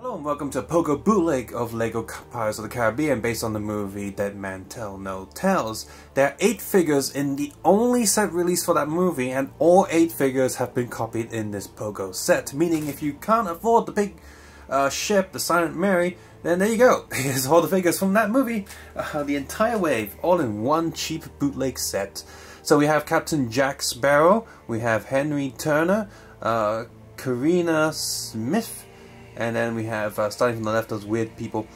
Hello and welcome to Pogo bootleg of Lego Pirates of the Caribbean based on the movie Dead Man Tell No Tales. There are 8 figures in the only set released for that movie, and all 8 figures have been copied in this Pogo set, meaning if you can't afford the big ship, the Silent Mary, then there you go. Here's all the figures from that movie, the entire wave, all in one cheap bootleg set. So we have Captain Jack Sparrow, we have Henry Turner, Carina Smyth, and then we have, starting from the left, those weird people,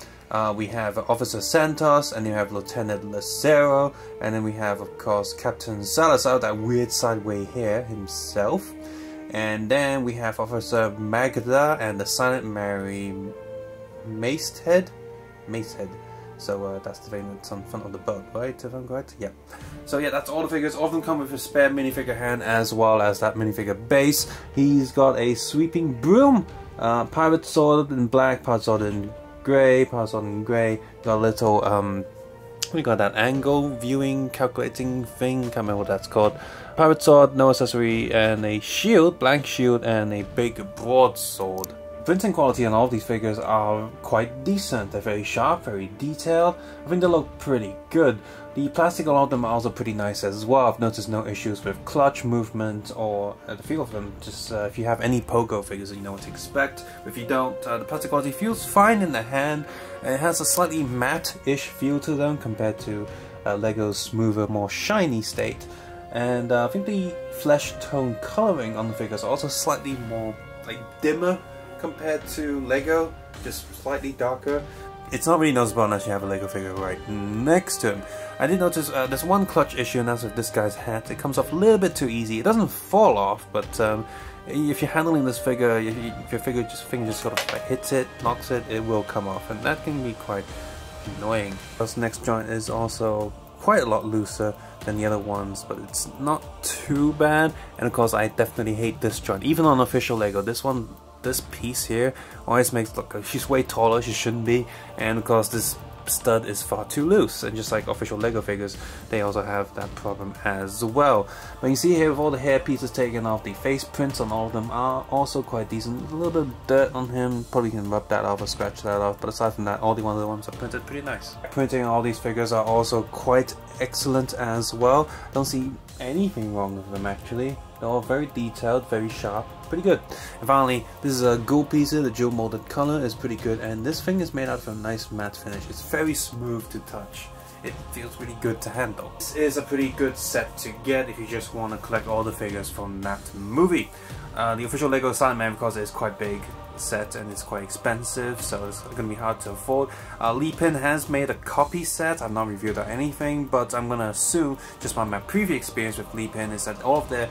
we have Officer Santos, and you have Lt. Lesaro, and then we have, of course, Captain Salazar, that weird sideway here himself, and then we have Officer Magda and the Silent Mary Macehead. So that's the thing that's on front of the boat, right, if I'm correct? Yeah. So yeah, that's all the figures. All of them come with a spare minifigure hand as well as that minifigure base. He's got a sweeping broom, pirate sword in black, pirate sword in grey, Got a little, we got that angle viewing calculating thing, can't remember what that's called. Pirate sword, no accessory, and a shield, blank shield, and a big broadsword. Printing quality on all of these figures are quite decent. They're very sharp, very detailed. I think they look pretty good. The plastic on all of them are also pretty nice as well. I've noticed no issues with clutch movement or the feel of them. Just if you have any Pogo figures, you know what to expect. If you don't, the plastic quality feels fine in the hand. It has a slightly matte-ish feel to them compared to Lego's smoother, more shiny state. And I think the flesh tone coloring on the figures are also slightly more, like, dimmer compared to Lego, just slightly darker. It's not really noticeable unless you have a Lego figure right next to him. I did notice there's one clutch issue, and that's with this guy's hat. It comes off a little bit too easy. It doesn't fall off, but if you're handling this figure, if your finger just sort of like, hits it, knocks it, it will come off, and that can be quite annoying. This next joint is also quite a lot looser than the other ones, but it's not too bad. And of course, I definitely hate this joint. Even on official Lego, this piece here always makes, look, she's way taller, she shouldn't be, and of course this stud is far too loose, and just like official Lego figures, they also have that problem as well. But you see here, with all the hair pieces taken off, the face prints on all of them are also quite decent. A little bit of dirt on him, probably can rub that off or scratch that off, but aside from that, all the other ones are printed pretty nice. Printing on all these figures are also quite excellent as well. Don't see anything wrong with them actually. They're all very detailed, very sharp, pretty good. And finally, this is a ghoul piece here. The jewel molded color is pretty good, and this thing is made out of a nice matte finish. It's very smooth to touch. It feels really good to handle. This is a pretty good set to get if you just want to collect all the figures from that movie. The official Lego Silent Man, of course, is quite big set, and it's quite expensive, so it's going to be hard to afford. Lepin has made a copy set. I've not reviewed or anything, but I'm going to assume, just by my previous experience with Lepin, is that all of their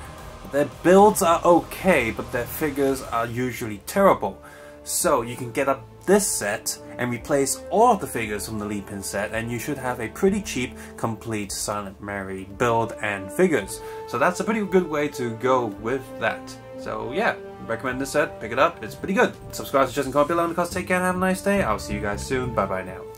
builds are okay, but their figures are usually terrible. So you can get up this set and replace all of the figures from the Lepin set, and you should have a pretty cheap, complete Silent Mary build and figures. So that's a pretty good way to go with that. So yeah, recommend this set, pick it up, it's pretty good. Subscribe to Just and Comment below, and of course, take care and have a nice day. I'll see you guys soon, bye bye now.